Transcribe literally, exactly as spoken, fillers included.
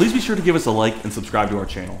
Please be sure to give us a like and subscribe to our channel.